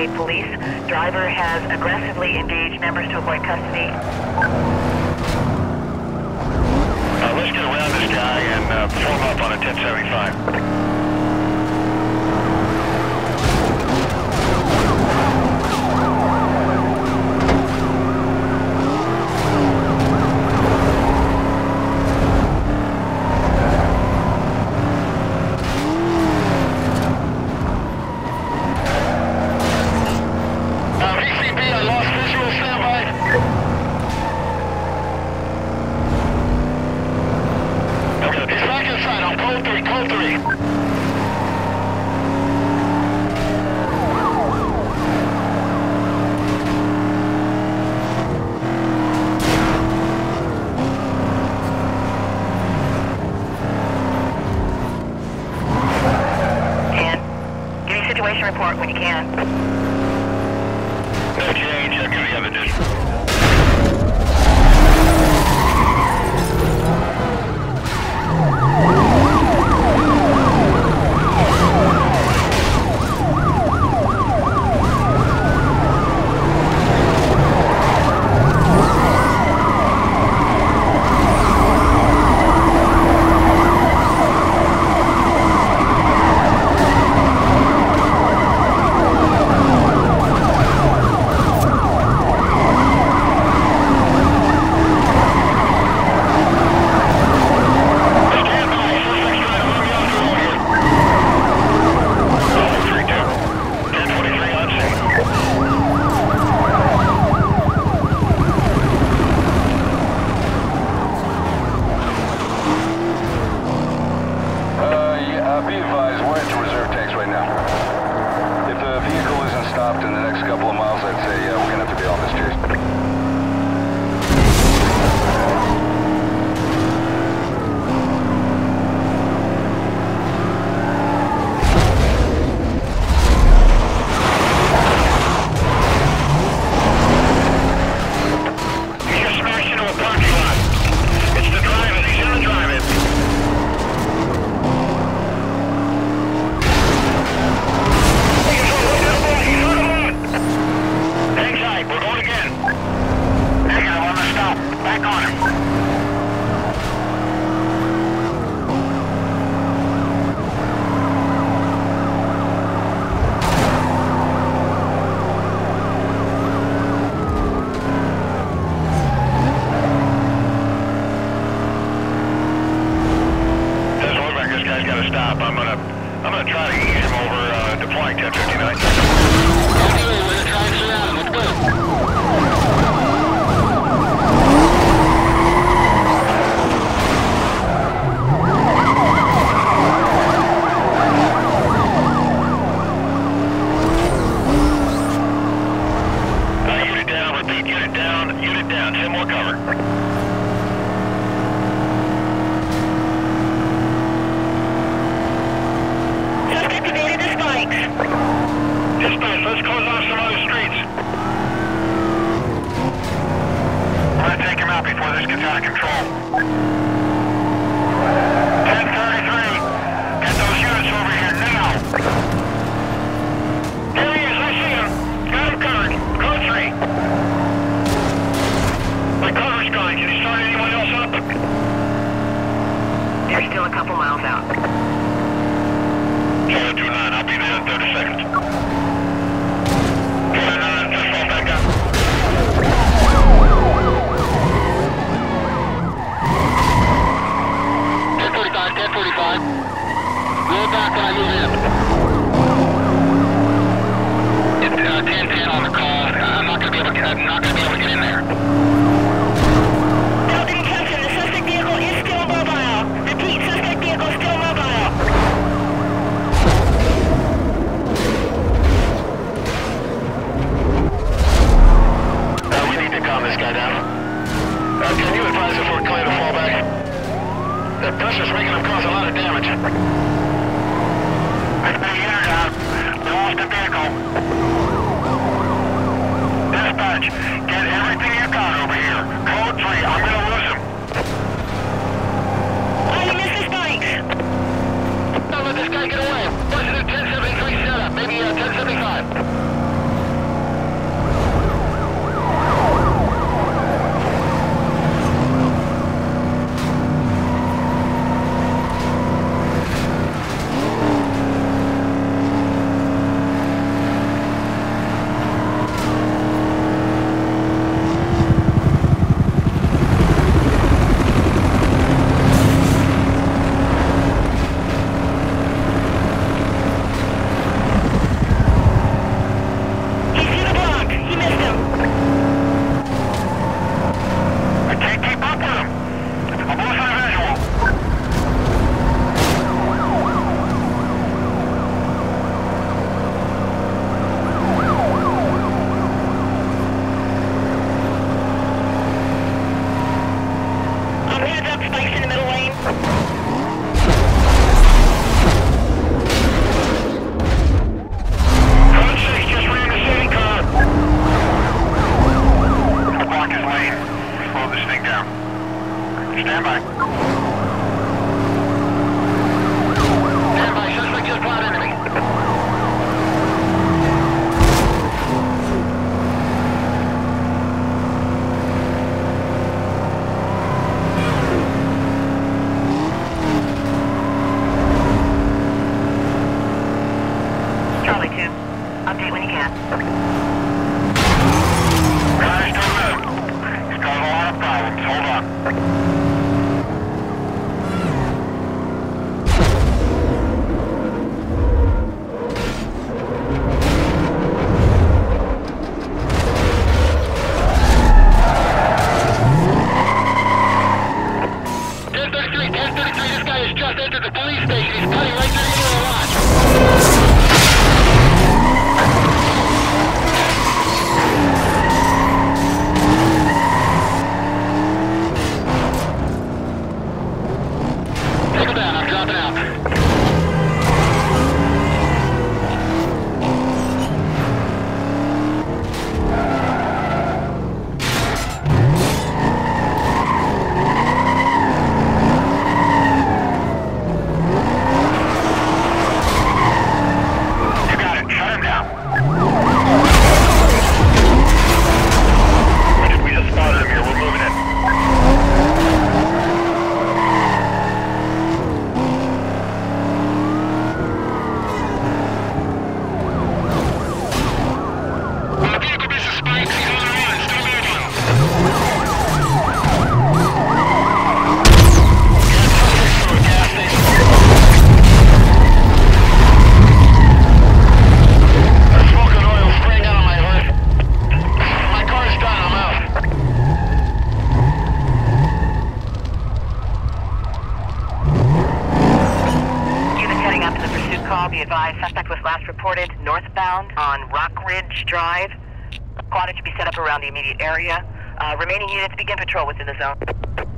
State Police. Driver has aggressively engaged members to avoid custody. Let's get around this guy and form up on a 1075. Report when you can. No change, I'll give you evidence. I'm gonna try to ease him over deploying 1059. Anyway, we're gonna try and surround him. Let's go. This guy get away. What's the 1073 setup? Maybe 1075. Be advised, suspect was last reported northbound on Rockridge Drive. Quadrant should be set up around the immediate area. Remaining units begin patrol within the zone.